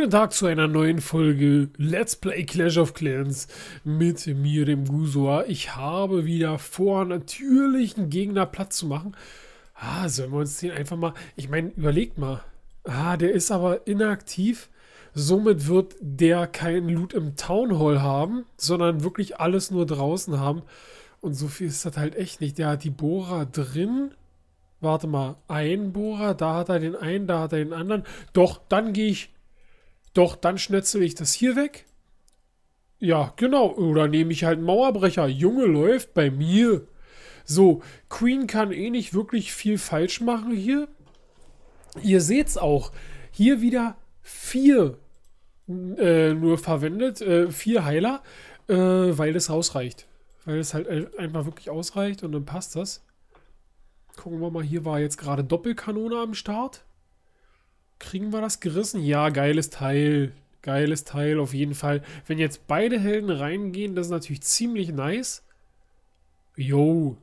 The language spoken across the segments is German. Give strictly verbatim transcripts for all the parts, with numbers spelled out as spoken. Guten Tag zu einer neuen Folge Let's Play Clash of Clans mit mir, dem Gusower. Ich habe wieder vor, natürlich einen Gegner platt zu machen. Ah, sollen wir uns den einfach mal... Ich meine, überlegt mal. Ah, der ist aber inaktiv. Somit wird der keinen Loot im Town Hall haben, sondern wirklich alles nur draußen haben. Und so viel ist das halt echt nicht. Der hat die Bohrer drin... Warte mal, ein Bohrer, da hat er den einen, da hat er den anderen. Doch, dann gehe ich, doch, dann schnetzel ich das hier weg. Ja, genau, oder nehme ich halt einen Mauerbrecher. Junge, läuft bei mir. So, Queen kann eh nicht wirklich viel falsch machen hier. Ihr seht's auch, hier wieder vier äh, nur verwendet, äh, vier Heiler, äh, weil es ausreicht. Weil es halt einfach wirklich ausreicht und dann passt das. Gucken wir mal, hier war jetzt gerade Doppelkanone am Start. Kriegen wir das gerissen? Ja, geiles Teil. Geiles Teil, auf jeden Fall. Wenn jetzt beide Helden reingehen, das ist natürlich ziemlich nice. Jo.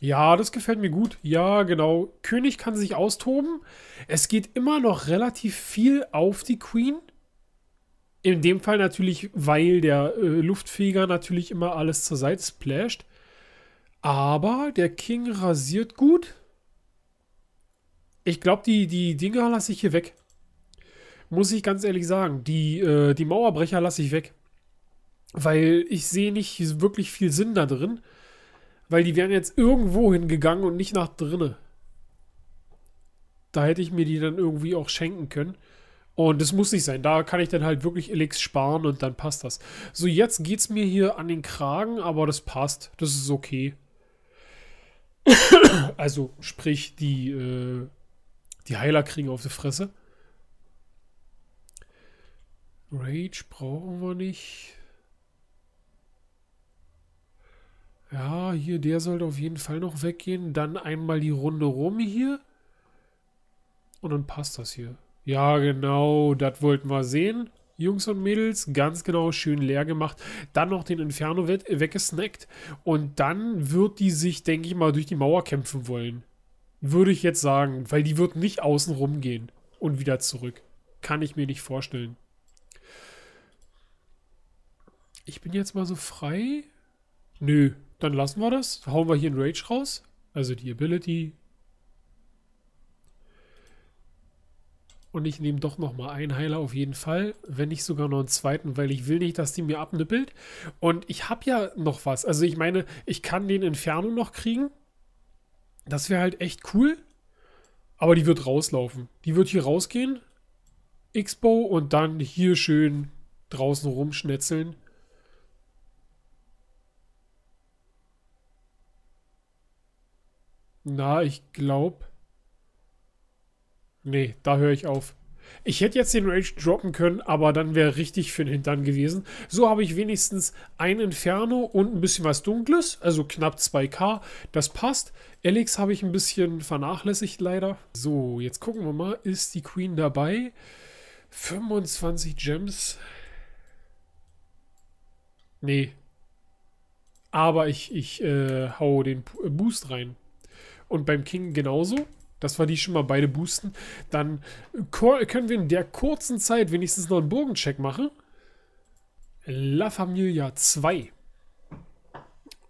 Ja, das gefällt mir gut. Ja, genau. König kann sich austoben. Es geht immer noch relativ viel auf die Queen. In dem Fall natürlich, weil der äh, Luftfeger natürlich immer alles zur Seite splasht. Aber der King rasiert gut. Ich glaube, die, die Dinger lasse ich hier weg. Muss ich ganz ehrlich sagen. Die, äh, die Mauerbrecher lasse ich weg. Weil ich sehe nicht wirklich viel Sinn da drin. Weil die wären jetzt irgendwo hingegangen und nicht nach drinne. Da hätte ich mir die dann irgendwie auch schenken können. Und das muss nicht sein. Da kann ich dann halt wirklich Elix sparen und dann passt das. So, jetzt geht es mir hier an den Kragen, aber das passt. Das ist okay. Also, sprich, die, äh, die Heiler kriegen auf die Fresse. Rage brauchen wir nicht. Ja, hier, der sollte auf jeden Fall noch weggehen. Dann einmal die Runde rum hier. Und dann passt das hier. Ja, genau, das wollten wir sehen. Jungs und Mädels, ganz genau, schön leer gemacht. Dann noch den Inferno we weggesnackt. Und dann wird die sich, denke ich mal, durch die Mauer kämpfen wollen. Würde ich jetzt sagen, weil die wird nicht außen rumgehen und wieder zurück. Kann ich mir nicht vorstellen. Ich bin jetzt mal so frei. Nö, dann lassen wir das. Hauen wir hier einen Rage raus. Also die Ability... Und ich nehme doch nochmal einen Heiler auf jeden Fall, wenn nicht sogar noch einen zweiten, weil ich will nicht, dass die mir abnippelt. Und ich habe ja noch was. Also ich meine, ich kann den Inferno noch kriegen. Das wäre halt echt cool. Aber die wird rauslaufen. Die wird hier rausgehen. X-Bow und dann hier schön draußen rumschnetzeln. Na, ich glaube... Nee, da höre ich auf. Ich hätte jetzt den Rage droppen können, aber dann wäre richtig für den Hintern gewesen. So habe ich wenigstens ein Inferno und ein bisschen was Dunkles, also knapp zwei K. Das passt. Elix habe ich ein bisschen vernachlässigt, leider. So, jetzt gucken wir mal. Ist die Queen dabei? fünfundzwanzig Gems. Nee. Aber ich, ich äh, hau den Boost rein. Und beim King genauso. Dass wir die schon mal beide boosten. Dann können wir in der kurzen Zeit wenigstens noch einen Burgencheck machen. La Familia zwei.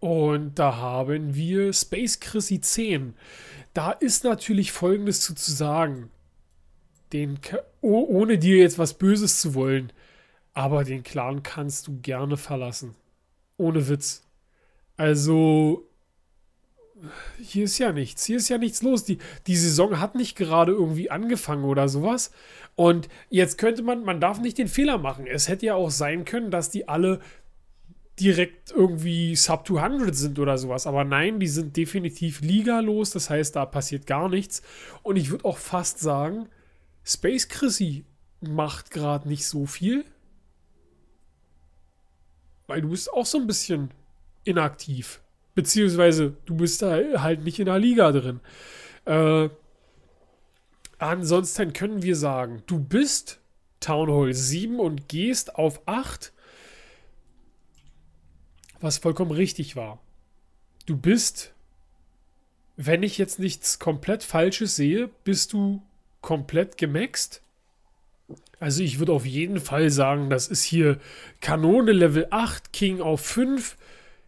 Und da haben wir Space Chrissy zehn. Da ist natürlich Folgendes zu, zu sagen. Den, ohne dir jetzt was Böses zu wollen. Aber den Clan kannst du gerne verlassen. Ohne Witz. Also... Hier ist ja nichts, hier ist ja nichts los. Die, die Saison hat nicht gerade irgendwie angefangen oder sowas. Und jetzt könnte man, man darf nicht den Fehler machen. Es hätte ja auch sein können, dass die alle direkt irgendwie Sub zweihundert sind oder sowas. Aber nein, die sind definitiv ligalos. Das heißt, da passiert gar nichts. Und ich würde auch fast sagen, Space Chrissy macht gerade nicht so viel. Weil du bist auch so ein bisschen inaktiv. Beziehungsweise, du bist da halt nicht in der Liga drin. Äh, ansonsten können wir sagen, du bist Town Hall sieben und gehst auf acht. Was vollkommen richtig war. Du bist, wenn ich jetzt nichts komplett Falsches sehe, bist du komplett gemaxt. Also ich würde auf jeden Fall sagen, das ist hier Kanone Level acht, King auf fünf.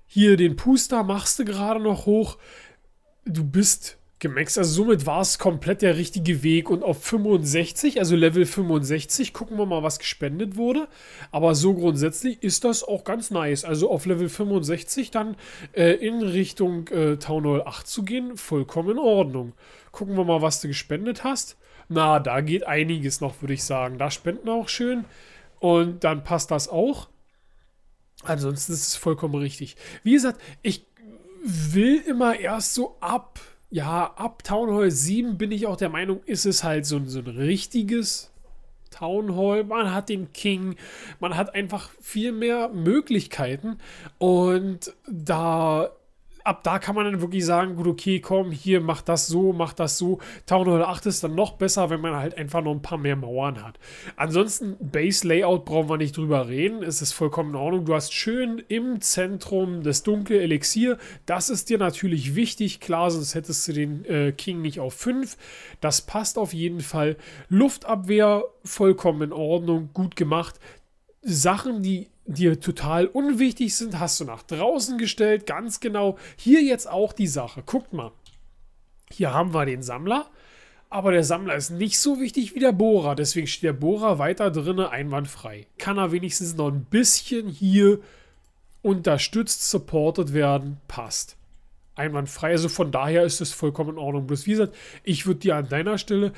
Hier den Puster machst du gerade noch hoch. Du bist gemaxt. Also somit war es komplett der richtige Weg. Und auf fünfundsechzig, also Level fünfundsechzig, gucken wir mal, was gespendet wurde. Aber so grundsätzlich ist das auch ganz nice. Also auf Level fünfundsechzig dann äh, in Richtung äh, Town Hall acht zu gehen, vollkommen in Ordnung. Gucken wir mal, was du gespendet hast. Na, da geht einiges noch, würde ich sagen. Da spenden auch schön. Und dann passt das auch. Ansonsten ist es vollkommen richtig. Wie gesagt, ich will immer erst so ab, ja, ab Town Hall sieben bin ich auch der Meinung, ist es halt so, so ein richtiges Town Hall. Man hat den King, man hat einfach viel mehr Möglichkeiten. Und da... ab da kann man dann wirklich sagen, gut, okay, komm, hier, mach das so, mach das so. Town Hall acht ist dann noch besser, wenn man halt einfach noch ein paar mehr Mauern hat. Ansonsten, Base-Layout brauchen wir nicht drüber reden. Es ist vollkommen in Ordnung. Du hast schön im Zentrum das dunkle Elixier. Das ist dir natürlich wichtig, klar, sonst hättest du den äh, King nicht auf fünf. Das passt auf jeden Fall. Luftabwehr, vollkommen in Ordnung, gut gemacht. Sachen, die dir total unwichtig sind, hast du nach draußen gestellt, ganz genau. Hier jetzt auch die Sache. Guckt mal. Hier haben wir den Sammler, aber der Sammler ist nicht so wichtig wie der Bohrer. Deswegen steht der Bohrer weiter drinnen einwandfrei. Kann er wenigstens noch ein bisschen hier unterstützt, supported werden. Passt. Einwandfrei. Also von daher ist es vollkommen in Ordnung. Bloß wie gesagt, ich würde dir an deiner Stelle...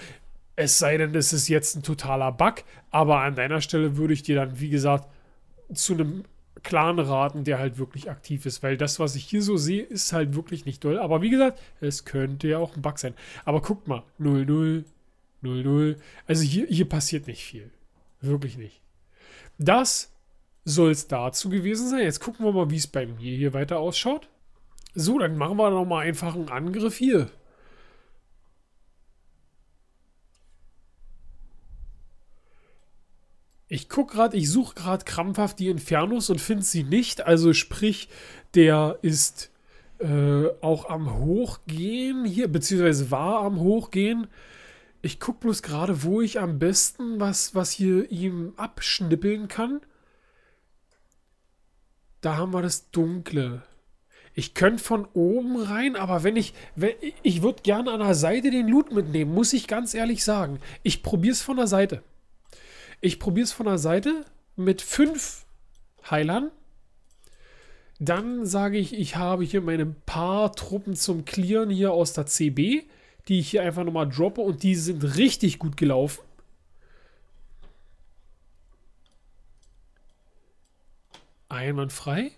es sei denn, es ist jetzt ein totaler Bug, aber an deiner Stelle würde ich dir dann, wie gesagt, zu einem Clan raten, der halt wirklich aktiv ist, weil das, was ich hier so sehe, ist halt wirklich nicht doll. Aber wie gesagt, es könnte ja auch ein Bug sein. Aber guck mal, null null, null null. Also hier, hier passiert nicht viel. Wirklich nicht. Das soll es dazu gewesen sein. Jetzt gucken wir mal, wie es bei mir hier weiter ausschaut. So, dann machen wir noch mal einfach einen Angriff hier. Ich gucke gerade, ich suche gerade krampfhaft die Infernos und finde sie nicht. Also sprich, der ist äh, auch am Hochgehen hier, beziehungsweise war am Hochgehen. Ich gucke bloß gerade, wo ich am besten was, was hier ihm abschnippeln kann. Da haben wir das Dunkle. Ich könnte von oben rein, aber wenn ich, wenn, ich würde gerne an der Seite den Loot mitnehmen, muss ich ganz ehrlich sagen. Ich probiere es von der Seite. Ich probiere es von der Seite mit fünf Heilern. Dann sage ich, ich habe hier meine paar Truppen zum Clearen hier aus der C B, die ich hier einfach nochmal droppe und die sind richtig gut gelaufen. Einwandfrei.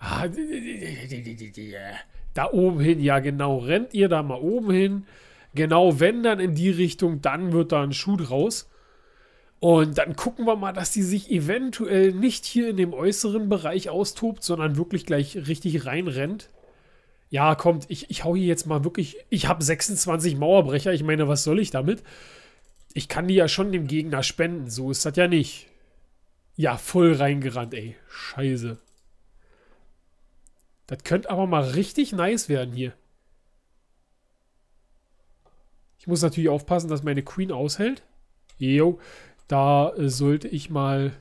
Ah, da oben hin, ja genau, rennt ihr da mal oben hin. Genau, wenn dann in die Richtung, dann wird da ein Schuh draus. Und dann gucken wir mal, dass die sich eventuell nicht hier in dem äußeren Bereich austobt, sondern wirklich gleich richtig reinrennt. Ja, kommt, ich, ich hau hier jetzt mal wirklich... ich habe sechsundzwanzig Mauerbrecher, ich meine, was soll ich damit? Ich kann die ja schon dem Gegner spenden, so ist das ja nicht. Ja, voll reingerannt, ey. Scheiße. Das könnte aber mal richtig nice werden hier. Ich muss natürlich aufpassen, dass meine Queen aushält. Jo, da äh, sollte ich mal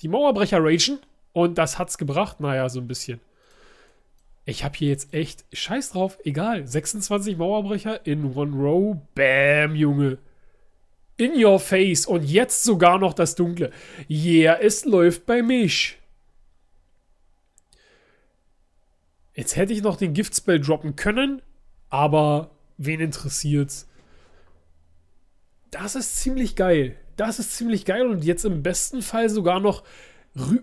die Mauerbrecher ragen. Und das hat's gebracht. Naja, so ein bisschen. Ich habe hier jetzt echt Scheiß drauf. Egal. sechsundzwanzig Mauerbrecher in one row. Bam, Junge. In your face. Und jetzt sogar noch das Dunkle. Yeah, es läuft bei mich. Jetzt hätte ich noch den Giftspell droppen können. Aber wen interessiert's? Das ist ziemlich geil. Das ist ziemlich geil und jetzt im besten Fall sogar noch...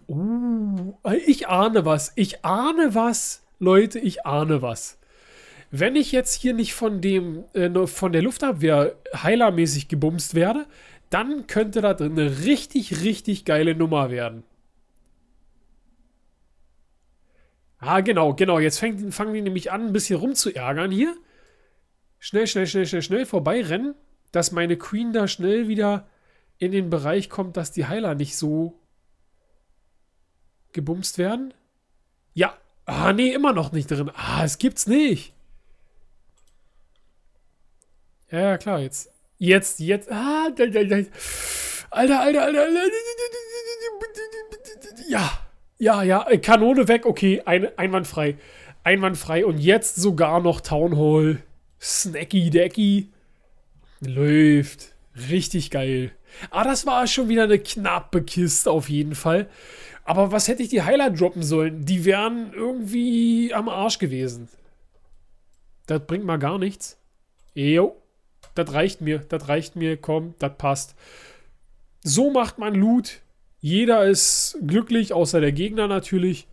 Uh, ich ahne was. Ich ahne was, Leute. Ich ahne was. Wenn ich jetzt hier nicht von, dem, äh, von der Luftabwehr heilermäßig gebumst werde, dann könnte da drin eine richtig, richtig geile Nummer werden. Ah, genau, genau. Jetzt fängt, fangen die nämlich an, ein bisschen rumzuärgern hier. Schnell, schnell, schnell, schnell, schnell vorbeirennen. Dass meine Queen da schnell wieder in den Bereich kommt, dass die Heiler nicht so gebumst werden. Ja. Ah, nee, immer noch nicht drin. Ah, es gibt's nicht. Ja, ja, klar, jetzt. Jetzt, jetzt. Ah, da, da, da. Alter, Alter, Alter, Alter. Ja. Ja, ja. Kanone weg. Okay, ein, einwandfrei. Einwandfrei. Und jetzt sogar noch Town Hall. Snacky Decky. Läuft. Richtig geil. Ah, das war schon wieder eine knappe Kiste auf jeden Fall. Aber was hätte ich die Highlight droppen sollen? Die wären irgendwie am Arsch gewesen. Das bringt mal gar nichts. Jo. Das reicht mir. Das reicht mir. Komm, das passt. So macht man Loot. Jeder ist glücklich, außer der Gegner natürlich.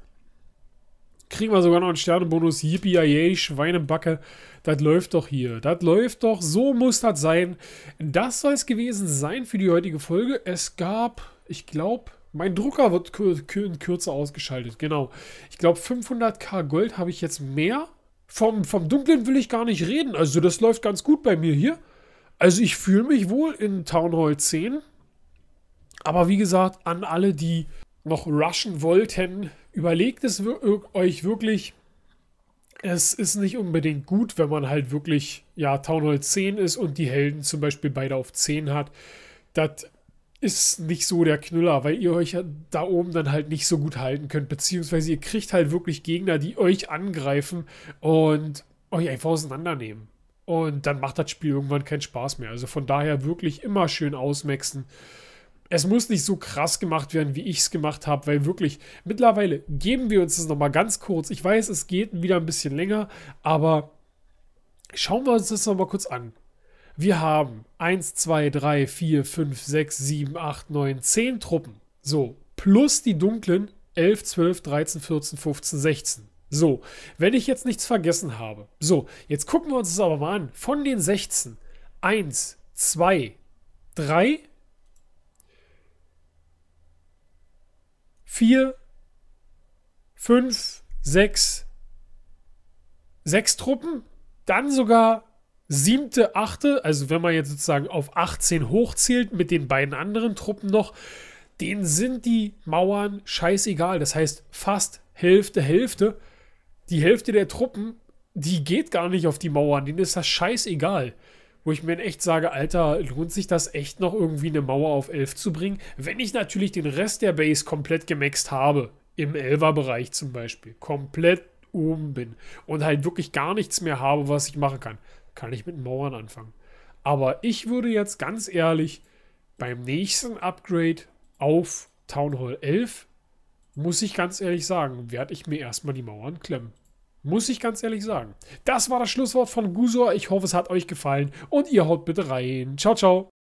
Kriegen wir sogar noch einen Sternenbonus. Yippie-yay, Schweinebacke. Das läuft doch hier. Das läuft doch. So muss das sein. Das soll es gewesen sein für die heutige Folge. Es gab, ich glaube, mein Drucker wird in Kürze ausgeschaltet. Genau. Ich glaube, fünfhunderttausend Gold habe ich jetzt mehr. Vom, vom Dunklen will ich gar nicht reden. Also das läuft ganz gut bei mir hier. Also ich fühle mich wohl in Town Hall zehn. Aber wie gesagt, an alle, die noch rushen wollten, überlegt es euch wirklich. Es ist nicht unbedingt gut, wenn man halt wirklich, ja, Town Hall zehn ist und die Helden zum Beispiel beide auf zehn hat. Das ist nicht so der Knüller, weil ihr euch da oben dann halt nicht so gut halten könnt, beziehungsweise ihr kriegt halt wirklich Gegner, die euch angreifen und euch einfach auseinandernehmen. Und dann macht das Spiel irgendwann keinen Spaß mehr. Also von daher wirklich immer schön ausmaxen. Es muss nicht so krass gemacht werden, wie ich es gemacht habe, weil wirklich, mittlerweile geben wir uns das nochmal ganz kurz. Ich weiß, es geht wieder ein bisschen länger, aber schauen wir uns das nochmal kurz an. Wir haben eins, zwei, drei, vier, fünf, sechs, sieben, acht, neun, zehn Truppen. So, plus die dunklen elf, zwölf, dreizehn, vierzehn, fünfzehn, sechzehn. So, wenn ich jetzt nichts vergessen habe. So, jetzt gucken wir uns das aber mal an. Von den sechzehn, eins, zwei, drei, vier, fünf, sechs, sechs Truppen, dann sogar siebte, achte, also wenn man jetzt sozusagen auf achtzehn hochzählt mit den beiden anderen Truppen noch, denen sind die Mauern scheißegal. Das heißt, fast Hälfte, Hälfte, die Hälfte der Truppen, die geht gar nicht auf die Mauern, denen ist das scheißegal. Wo ich mir echt sage, Alter, lohnt sich das echt noch irgendwie eine Mauer auf elf zu bringen? Wenn ich natürlich den Rest der Base komplett gemaxt habe, im elfer-Bereich zum Beispiel, komplett oben bin und halt wirklich gar nichts mehr habe, was ich machen kann, kann ich mit Mauern anfangen. Aber ich würde jetzt ganz ehrlich, beim nächsten Upgrade auf Town Hall elf, muss ich ganz ehrlich sagen, werde ich mir erstmal die Mauern klemmen. Muss ich ganz ehrlich sagen. Das war das Schlusswort von Gusower. Ich hoffe, es hat euch gefallen und ihr haut bitte rein. Ciao, ciao.